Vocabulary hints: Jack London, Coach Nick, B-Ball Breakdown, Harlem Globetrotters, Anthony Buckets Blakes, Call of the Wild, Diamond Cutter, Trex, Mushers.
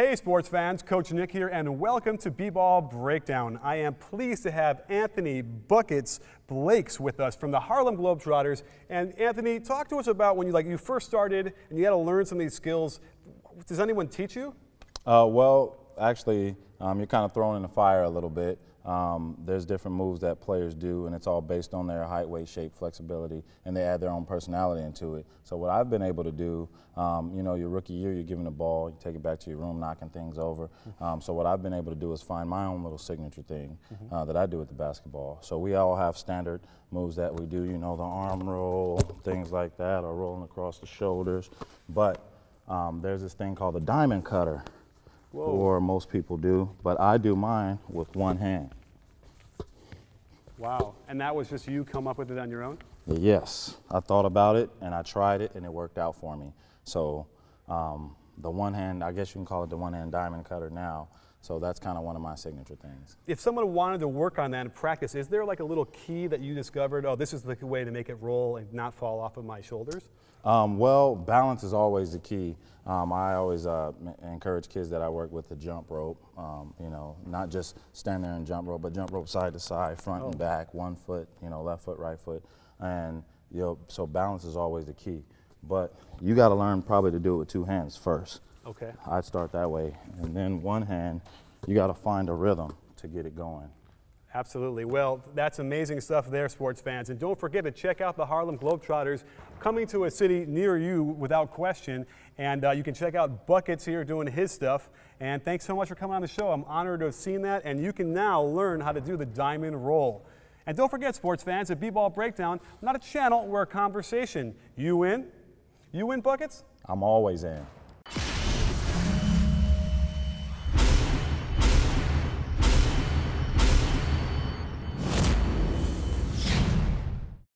Hey sports fans, Coach Nick here and welcome to B-Ball Breakdown. I am pleased to have Anthony Buckets Blakes with us from the Harlem Globetrotters. And Anthony, talk to us about when you first started and you had to learn some of these skills. Does anyone teach you? Well, actually, you're kind of thrown in the fire a little bit. There's different moves that players do, and it's all based on their height, weight, shape, flexibility, and they add their own personality into it. So what I've been able to do, you know, your rookie year, you're given the ball, you take it back to your room, knocking things over. So what I've been able to do is find my own little signature thing that I do with the basketball. So we all have standard moves that we do, you know, the arm roll, things like that, or rolling across the shoulders. But there's this thing called the Diamond Cutter. Whoa. Or most people do, but I do mine with one hand. Wow, and that was just you come up with it on your own? Yes, I thought about it and I tried it and it worked out for me. So the one hand, I guess you can call it the one hand Diamond Cutter now. So that's kind of one of my signature things. If someone wanted to work on that and practice, is there like a little key that you discovered, oh, this is the way to make it roll and not fall off of my shoulders? Well, balance is always the key. I always encourage kids that I work with to jump rope, you know, not just stand there and jump rope, but jump rope side to side, front and back, one foot, you know, left foot, right foot. And, you know, so balance is always the key. But you got to learn probably to do it with two hands first. Okay. I'd start that way. And then one hand, you got to find a rhythm to get it going. Absolutely. Well, that's amazing stuff there, sports fans. And don't forget to check out the Harlem Globetrotters coming to a city near you without question. And you can check out Buckets here doing his stuff. And thanks so much for coming on the show. I'm honored to have seen that. And you can now learn how to do the diamond roll. And don't forget, sports fans, at B-Ball Breakdown, not a channel, we're a conversation. You in? You in, Buckets? I'm always in.